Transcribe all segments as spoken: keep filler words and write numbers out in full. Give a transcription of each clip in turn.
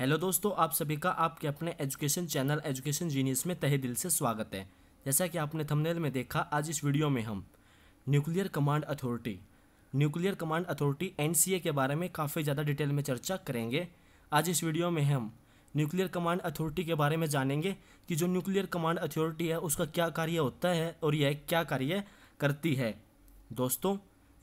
Hello दोस्तों, आप सभी का आपके अपने एजुकेशन चैनल एजुकेशन जीनियस में तहे दिल से स्वागत है। जैसा कि आपने थंबनेल में देखा, आज इस वीडियो में हम nuclear command authority nuclear command authority N C A के बारे में काफ़ी ज़्यादा डिटेल में चर्चा करेंगे। आज इस वीडियो में हम न्यूक्लियर कमांड अथॉरिटी के बारे में जानेंगे कि जो न्यूक्लियर कमांड अथॉरिटी है उसका क्या कार्य होता है और यह क्या कार्य करती है। दोस्तों,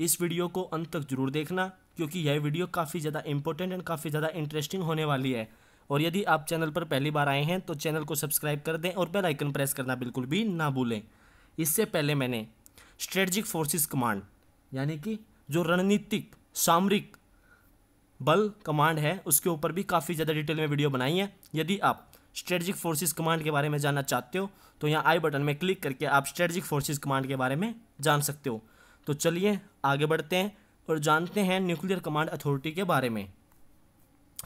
इस वीडियो को अंत तक जरूर देखना क्योंकि यह वीडियो काफ़ी ज़्यादा इंपॉर्टेंट एंड काफ़ी ज़्यादा इंटरेस्टिंग होने वाली है। और यदि आप चैनल पर पहली बार आए हैं तो चैनल को सब्सक्राइब कर दें और बेल आइकन प्रेस करना बिल्कुल भी ना भूलें। इससे पहले मैंने स्ट्रेटजिक फोर्सेस कमांड यानी कि जो रणनीतिक सामरिक बल कमांड है उसके ऊपर भी काफ़ी ज़्यादा डिटेल में वीडियो बनाई है। यदि आप स्ट्रेटजिक फोर्सेस कमांड के बारे में जानना चाहते हो तो यहाँ आई बटन में क्लिक करके आप स्ट्रेटजिक फोर्सेस कमांड के बारे में जान सकते हो। तो चलिए आगे बढ़ते हैं और जानते हैं न्यूक्लियर कमांड अथॉरिटी के बारे में।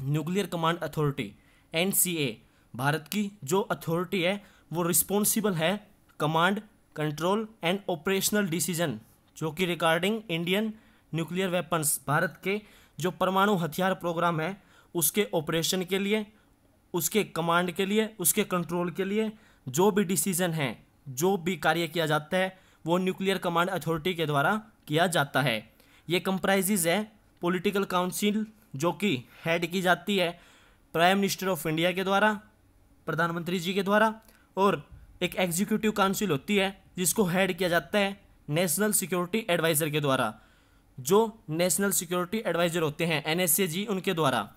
Nuclear command authority N C A Bharat की जो अथॉरिटी है वो रिस्पॉन्सिबल है command control and operational decision जो कि regarding Indian nuclear weapons, Bharat के जो परमाणु हथियार प्रोग्राम है उसके ऑपरेशन के लिए, उसके कमांड के लिए, उसके कंट्रोल के लिए जो भी डिसीजन है, जो भी कार्य किया जाता है वो न्यूक्लियर कमांड अथॉरिटी के द्वारा किया जाता है। ये कंप्राइजेज है पॉलिटिकल काउंसिल जो कि हेड की जाती है प्राइम मिनिस्टर ऑफ इंडिया के द्वारा, प्रधानमंत्री जी के द्वारा, और एक एग्जीक्यूटिव काउंसिल होती है जिसको हेड किया जाता है नेशनल सिक्योरिटी एडवाइज़र के द्वारा। जो नेशनल सिक्योरिटी एडवाइज़र होते हैं एन एस ए जी, उनके द्वारा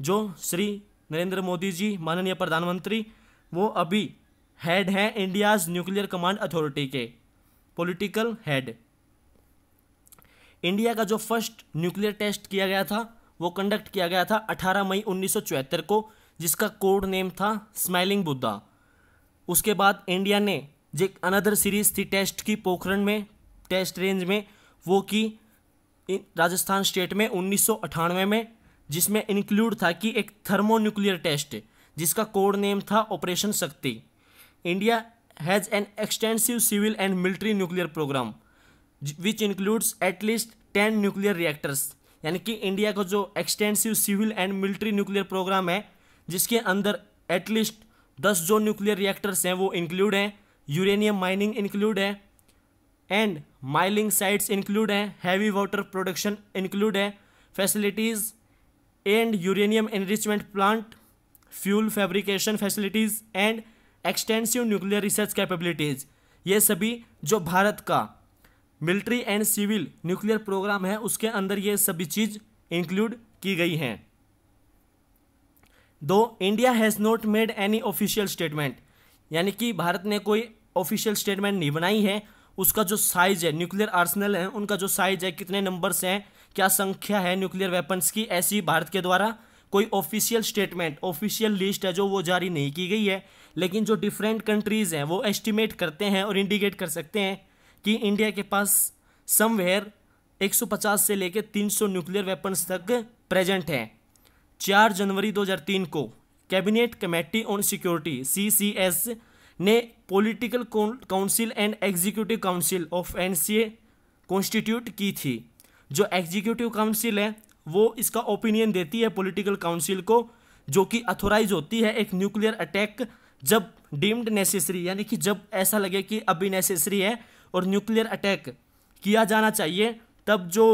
जो श्री नरेंद्र मोदी जी माननीय प्रधानमंत्री वो अभी हेड हैं इंडियाज़ न्यूक्लियर कमांड अथॉरिटी के, पॉलिटिकल हेड। इंडिया का जो फर्स्ट न्यूक्लियर टेस्ट किया गया था वो कंडक्ट किया गया था अठारह मई उन्नीस सौ चौहत्तर को, जिसका कोड नेम था स्माइलिंग बुद्धा। उसके बाद इंडिया ने जो अनदर सीरीज थी टेस्ट की पोखरण में, टेस्ट रेंज में, वो की राजस्थान स्टेट में उन्नीस सौ अट्ठानवे में, जिसमें इंक्लूड था कि एक थर्मो न्यूक्लियर टेस्ट जिसका कोड नेम था operation Shakti. India has an extensive civil and military nuclear programme which includes at least ten nuclear reactors. यानी कि इंडिया का जो extensive civil and military nuclear programme है जिसके अंदर एटलीस्ट दस जो न्यूक्लियर रिएक्टर्स हैं वो इंक्लूड हैं, यूरेनियम माइनिंग इंक्लूड है एंड माइनिंग साइट्स इंक्लूड हैं, हैवी वाटर प्रोडक्शन इंक्लूड है, facilities and uranium enrichment plant, fuel fabrication facilities and extensive nuclear research capabilities. ये सभी जो भारत का military and civil nuclear programme है उसके अंदर ये सभी चीज़ इंक्लूड की गई हैं। दो India has not made any official statement, यानी कि भारत ने कोई ऑफिशियल स्टेटमेंट नहीं बनाई है। उसका जो साइज है, न्यूक्लियर आर्सनल है उनका जो साइज है, कितने नंबर्स हैं, क्या संख्या है न्यूक्लियर वेपन्स की, ऐसी भारत के द्वारा कोई ऑफिशियल स्टेटमेंट, ऑफिशियल लिस्ट है जो वो जारी नहीं की गई है। लेकिन जो डिफरेंट कंट्रीज़ हैं वो एस्टिमेट करते हैं और इंडिकेट कर सकते हैं कि इंडिया के पास समवेयर एक सौ पचास से लेकर तीन सौ न्यूक्लियर वेपन्स तक प्रेजेंट हैं। चार जनवरी दो हज़ार तीन को cabinet committee on security C C S ने political council and executive council of N C A constitute की थी। जो एग्जीक्यूटिव काउंसिल है वो इसका ओपिनियन देती है पॉलिटिकल काउंसिल को, जो कि अथोराइज होती है एक न्यूक्लियर अटैक जब डीम्ड नेसेसरी, यानी कि जब ऐसा लगे कि अभी नेसेसरी है और न्यूक्लियर अटैक किया जाना चाहिए, तब जो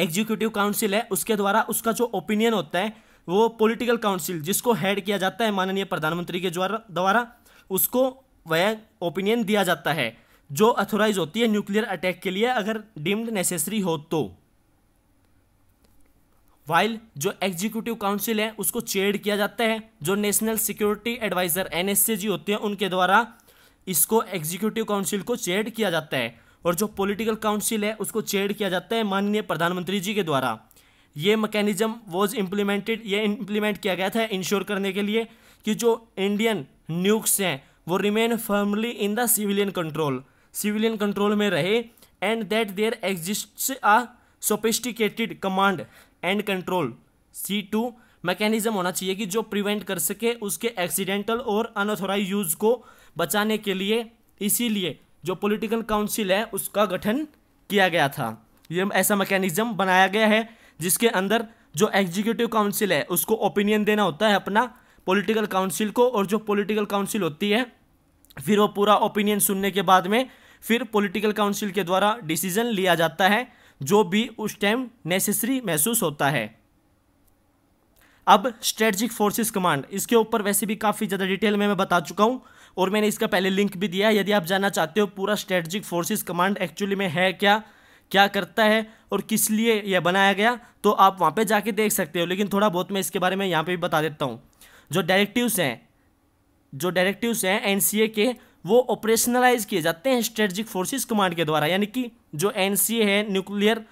एग्जीक्यूटिव काउंसिल है उसके द्वारा उसका जो ओपिनियन होता है वो पॉलिटिकल काउंसिल जिसको हेड किया जाता है माननीय प्रधानमंत्री के द्वारा, उसको वह ओपिनियन दिया जाता है जो अथोराइज होती है न्यूक्लियर अटैक के लिए अगर डीम्ड नेसेसरी हो तो। वाइल जो एग्जीक्यूटिव काउंसिल है उसको चेयर किया जाता है जो national security adviser N S A ji होते हैं उनके द्वारा, इसको एग्जीक्यूटिव काउंसिल को चेयर किया जाता है। और जो पॉलिटिकल काउंसिल है उसको चेयर किया जाता है माननीय प्रधानमंत्री जी के द्वारा। ये मैकेनिज्म वॉज इम्प्लीमेंटेड, ये इम्प्लीमेंट किया गया था इंश्योर करने के लिए कि जो इंडियन न्यूक्स हैं वो remain firmly in the civilian control, civilian control में रहे and that there exists a sophisticated command and control C two mechanism होना चाहिए कि जो प्रिवेंट कर सके उसके एक्सीडेंटल और अनऑथोराइज यूज को बचाने के लिए। इसीलिए जो पॉलिटिकल काउंसिल है उसका गठन किया गया था, ये ऐसा मैकेनिज्म बनाया गया है जिसके अंदर जो एग्जीक्यूटिव काउंसिल है उसको ओपिनियन देना होता है अपना पॉलिटिकल काउंसिल को, और जो पॉलिटिकल काउंसिल होती है फिर वो पूरा ओपिनियन सुनने के बाद में फिर पॉलिटिकल काउंसिल के द्वारा डिसीजन लिया जाता है जो भी उस टाइम नेसेसरी महसूस होता है। अब स्ट्रेटजिक फोर्सेस कमांड, इसके ऊपर वैसे भी काफ़ी ज़्यादा डिटेल में मैं बता चुका हूँ और मैंने इसका पहले लिंक भी दिया है यदि आप जानना चाहते हो पूरा स्ट्रेटजिक फोर्सेस कमांड एक्चुअली में है क्या, क्या करता है और किस लिए यह बनाया गया, तो आप वहाँ पे जाके देख सकते हो। लेकिन थोड़ा बहुत मैं इसके बारे में यहाँ पे भी बता देता हूँ। जो डायरेक्टिव्स हैं जो डायरेक्टिव्स हैं एन सी ए के, वो ऑपरेशनलाइज किए जाते हैं स्ट्रेटजिक फोर्सेस कमांड के द्वारा। यानी कि जो एन सी ए है, न्यूक्लियर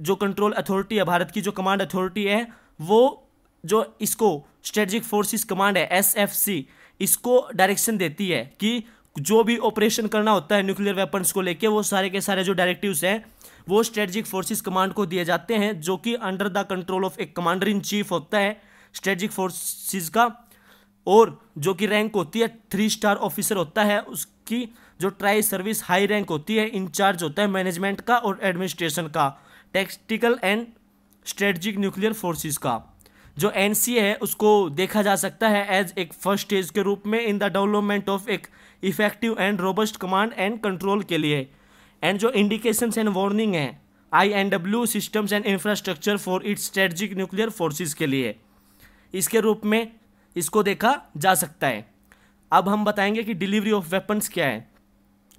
जो कंट्रोल अथॉरिटी है, भारत की जो कमांड अथॉरिटी है, वो जो इसको स्ट्रेटजिक फोर्सेस कमांड है एस एफ सी, इसको डायरेक्शन देती है कि जो भी ऑपरेशन करना होता है न्यूक्लियर वेपन्स को लेके, वो सारे के सारे जो डायरेक्टिव्स हैं वो स्ट्रेटजिक फोर्सेस कमांड को दिए जाते हैं, जो कि अंडर द कंट्रोल ऑफ एक कमांडर इन चीफ होता है स्ट्रेटजिक फोर्सेस का, और जो कि रैंक होती है थ्री स्टार ऑफिसर होता है, उसकी जो ट्राई सर्विस हाई रैंक होती है, इंचार्ज होता है मैनेजमेंट का और एडमिनिस्ट्रेशन का, tactical and strategic nuclear forces का। जो एन सी ए है उसको देखा जा सकता है एज एक फर्स्ट स्टेज के रूप में इन द डेवलपमेंट ऑफ एक effective and robust command and control के लिए। एंड जो इंडिकेशंस एंड वार्निंग है I and W systems and infrastructure for its strategic nuclear forces के लिए, इसके रूप में इसको देखा जा सकता है। अब हम बताएंगे कि डिलीवरी ऑफ वेपन्स क्या है।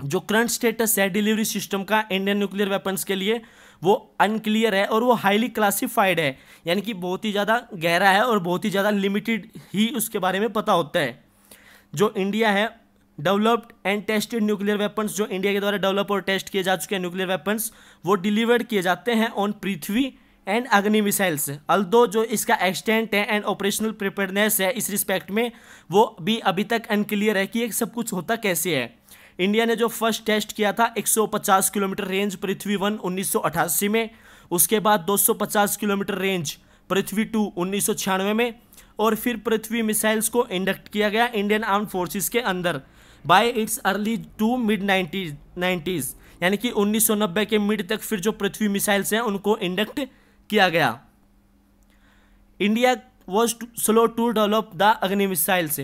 जो करंट स्टेटस है डिलीवरी सिस्टम का इंडियन न्यूक्लियर वेपन्स के लिए, वो अनक्लियर है और वो हाईली क्लासिफाइड है, यानी कि बहुत ही ज़्यादा गहरा है और बहुत ही ज़्यादा लिमिटेड ही उसके बारे में पता होता है। जो इंडिया है, developed and tested nuclear weapons, जो इंडिया के द्वारा डेवलप और टेस्ट किए जा चुके हैं न्यूक्लियर वेपन्स, वो डिलीवर्ड किए जाते हैं on Prithvi and Agni missiles. Although जो इसका एक्सटेंट है एंड ऑपरेशनल प्रिपेयर्डनेस है इस रिस्पेक्ट में, वो भी अभी तक अनक्लियर है कि एक सब कुछ होता कैसे है। इंडिया ने जो फर्स्ट टेस्ट किया था एक सौ पचास किलोमीटर रेंज पृथ्वी वन उन्नीस सौ अट्ठासी में, उसके बाद दो सौ पचास किलोमीटर रेंज पृथ्वी टू उन्नीस सौ छियानवे में, और फिर पृथ्वी मिसाइल्स को इंडक्ट किया गया इंडियन आर्म फोर्सेस के अंदर by its early to mid nineties nineties, यानी कि उन्नीस सौ नब्बे के मिड तक फिर जो पृथ्वी मिसाइल्स हैं उनको इंडक्ट किया गया। India was slow to develop the Agni missiles,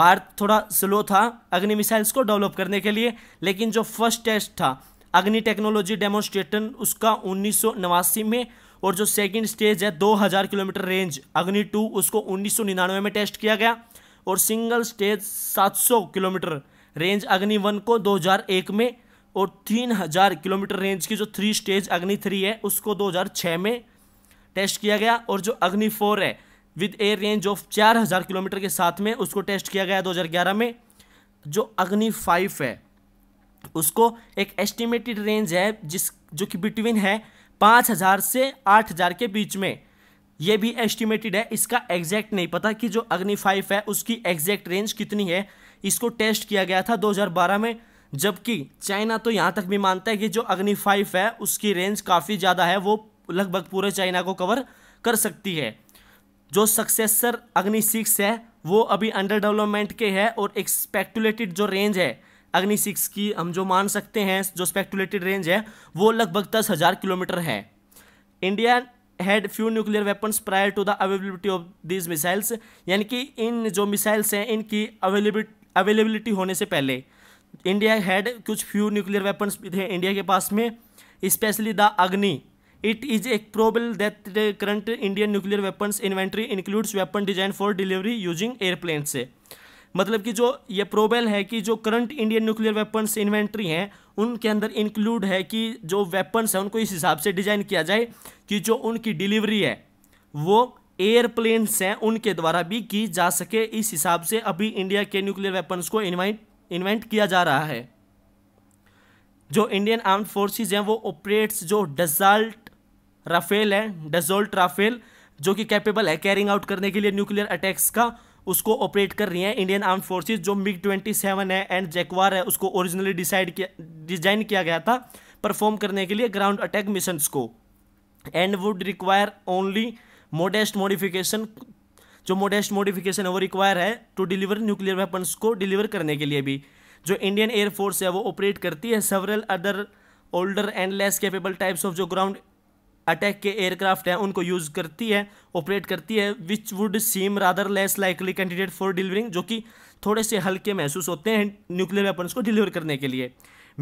Bharat थोड़ा स्लो था अग्नि मिसाइल्स को डेवलप करने के लिए, लेकिन जो फर्स्ट टेस्ट था अग्नि टेक्नोलॉजी डेमोन्स्ट्रेशन उसका उन्नीस सौ नवासी में, और जो सेकंड स्टेज है दो हज़ार किलोमीटर रेंज अग्नि टू उसको उन्नीस सौ निन्यानवे में टेस्ट किया गया, और सिंगल स्टेज सात सौ किलोमीटर रेंज अग्नि वन को दो हज़ार एक में, और तीन हज़ार किलोमीटर रेंज की जो थ्री स्टेज अग्नि थ्री है उसको दो हज़ार छह में टेस्ट किया गया, और जो अग्नि फोर है विद ए रेंज ऑफ चार हज़ार किलोमीटर के साथ में उसको टेस्ट किया गया दो हज़ार ग्यारह में। जो अग्नि फाइव है उसको एक एस्टिमेटेड रेंज है जिस जो कि बिटवीन है पाँच हज़ार से आठ हज़ार के बीच में, ये भी एस्टिमेटेड है, इसका एग्जैक्ट नहीं पता कि जो अग्नि फाइव है उसकी एग्जैक्ट रेंज कितनी है। इसको टेस्ट किया गया था दो हज़ार बारह में, जबकि चाइना तो यहाँ तक भी मानता है कि जो अग्नि फाइव है उसकी रेंज काफ़ी ज़्यादा है, वो लगभग पूरे चाइना को कवर कर सकती है। जो सक्सेसर अग्नि सिक्स है वो अभी अंडर डेवलपमेंट के है, और एक स्पेक्टुलेटेड जो रेंज है अग्नि सिक्स की हम जो मान सकते हैं जो स्पेक्टुलेटेड रेंज है वो लगभग दस हज़ार किलोमीटर है। India had few nuclear weapons prior to the availability of these missiles, यानी कि इन जो मिसाइल्स हैं इनकी अवेलेबिलिटी होने से पहले इंडिया हैड कुछ फ्यू न्यूक्लियर वेपन्स थे इंडिया के पास में, specially the Agni. It is a probable that the current Indian nuclear weapons inventory includes weapon designed for delivery using airplanes से, मतलब कि जो ये प्रोबेबल है कि जो current Indian nuclear weapons inventory हैं उनके अंदर इंक्लूड है कि जो वेपन्स हैं उनको इस हिसाब से डिज़ाइन किया जाए कि जो उनकी डिलीवरी है वो एयरप्लेन्स हैं उनके द्वारा भी की जा सके। इस हिसाब से अभी इंडिया के न्यूक्लियर वेपन्स को इन्वेंट इन्वेंट किया जा रहा है। जो इंडियन आर्म्ड फोर्सेज हैं वो ऑपरेट्स जो डसाल्ट राफेल है डसॉल्ट राफेल जो कि कैपेबल है कैरिंग आउट करने के लिए न्यूक्लियर अटैक्स का, उसको ऑपरेट कर रही है इंडियन आर्म फोर्सेस। जो मिग ट्वेंटी सेवन है एंड जैकवार है उसको ओरिजिनली डिसाइड किया डिजाइन किया गया था परफॉर्म करने के लिए ग्राउंड अटैक मिशंस को, and would require only modest modification, जो मोडेस्ट मॉडिफिकेशन है वो रिक्वायर है टू डिलीवर न्यूक्लियर वेपन्स को डिलीवर करने के लिए भी। जो इंडियन एयरफोर्स है वो ऑपरेट करती है several other older and less capable types of जो ग्राउंड अटैक के एयरक्राफ्ट हैं उनको यूज़ करती है, ऑपरेट करती है, which would seem rather less likely candidate for delivering, जो कि थोड़े से हल्के महसूस होते हैं न्यूक्लियर वेपन्स को डिलीवर करने के लिए।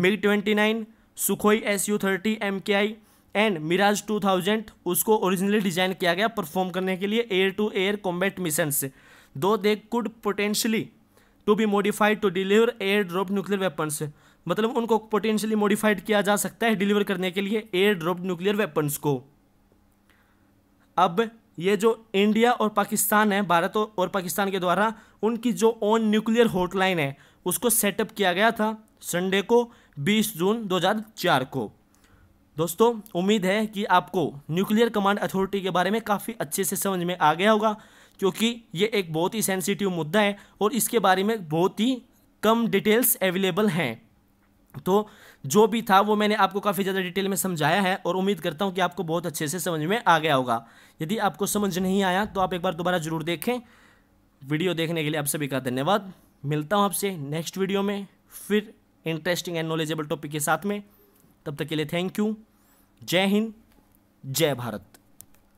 MiG twenty nine, Sukhoi S U thirty M K I and Mirage two thousand, उसको ओरिजिनली डिज़ाइन किया गया परफॉर्म करने के लिए air to air combat mission से, दो they could potentially to be modified to deliver air drop nuclear weapons, मतलब उनको पोटेंशियली मॉडिफाइड किया जा सकता है डिलीवर करने के लिए एयर ड्रॉप न्यूक्लियर वेपन्स को। अब ये जो इंडिया और पाकिस्तान है, भारत और पाकिस्तान के द्वारा उनकी जो ऑन न्यूक्लियर हॉटलाइन है उसको सेटअप किया गया था संडे को बीस जून दो हज़ार चार को। दोस्तों उम्मीद है कि आपको न्यूक्लियर कमांड अथॉरिटी के बारे में काफ़ी अच्छे से समझ में आ गया होगा, क्योंकि ये एक बहुत ही सेंसिटिव मुद्दा है और इसके बारे में बहुत ही कम डिटेल्स अवेलेबल हैं। तो जो भी था वो मैंने आपको काफ़ी ज़्यादा डिटेल में समझाया है और उम्मीद करता हूँ कि आपको बहुत अच्छे से समझ में आ गया होगा। यदि आपको समझ नहीं आया तो आप एक बार दोबारा ज़रूर देखें। वीडियो देखने के लिए आप सभी का धन्यवाद। मिलता हूँ आपसे नेक्स्ट वीडियो में फिर इंटरेस्टिंग एंड नॉलेजेबल टॉपिक के साथ में। तब तक के लिए थैंक यू। जय हिंद, जय भारत।